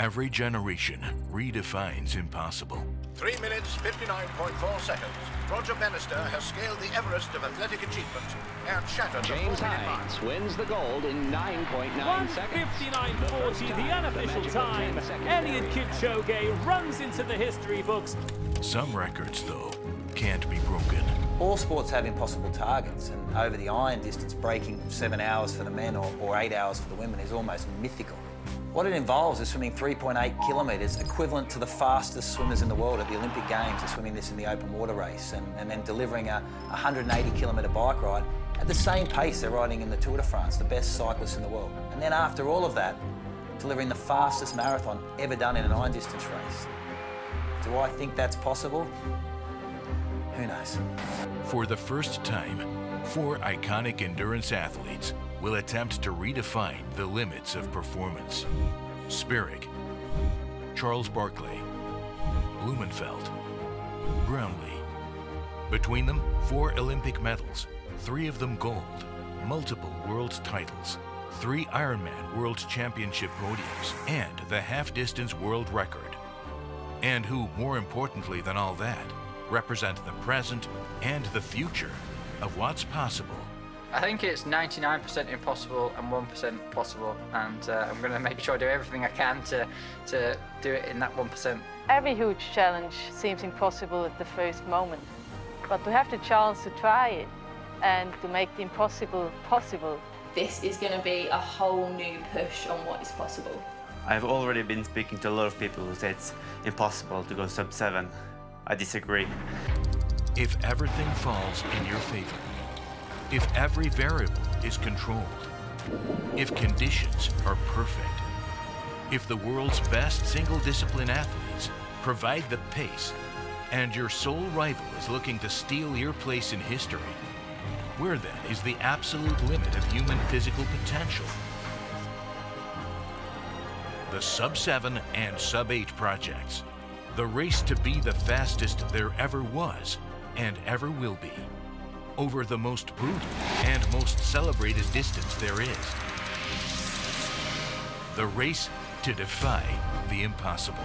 Every generation redefines impossible. 3 minutes, 59.4 seconds. Roger Bannister has scaled the Everest of athletic achievement and shattered the 4-minute mark. James Hines wins the gold in 9.9 seconds. 1:59.40, the unofficial time. Eliud Kipchoge runs into the history books. Some records, though, can't be broken. All sports have impossible targets, and over the iron distance, breaking 7 hours for the men or 8 hours for the women is almost mythical. What it involves is swimming 3.8 kilometres, equivalent to the fastest swimmers in the world at the Olympic Games, are swimming this in the open water race, and then delivering a 180-kilometre bike ride at the same pace they're riding in the Tour de France, the best cyclists in the world. And then after all of that, delivering the fastest marathon ever done in an iron distance race. Do I think that's possible? Who knows? For the first time, 4 iconic endurance athletes will attempt to redefine the limits of performance. Spirig, Charles Barclay, Blumenfeld, Brownlee. Between them, 4 Olympic medals, 3 of them gold, multiple world titles, 3 Ironman World Championship podiums, and the half-distance world record. And who, more importantly than all that, represent the present and the future of what's possible. I think it's 99% impossible and 1% possible, and I'm going to make sure I do everything I can to do it in that 1%. Every huge challenge seems impossible at the first moment, but to have the chance to try it and to make the impossible possible. This is going to be a whole new push on what is possible. I've already been speaking to a lot of people who say it's impossible to go sub-7. I disagree. If everything falls in your favor, if every variable is controlled, if conditions are perfect, if the world's best single-discipline athletes provide the pace, and your sole rival is looking to steal your place in history, where then is the absolute limit of human physical potential? The Sub-7 and Sub-8 projects, the race to be the fastest there ever was and ever will be, over the most brutal and most celebrated distance there is. The race to defy the impossible.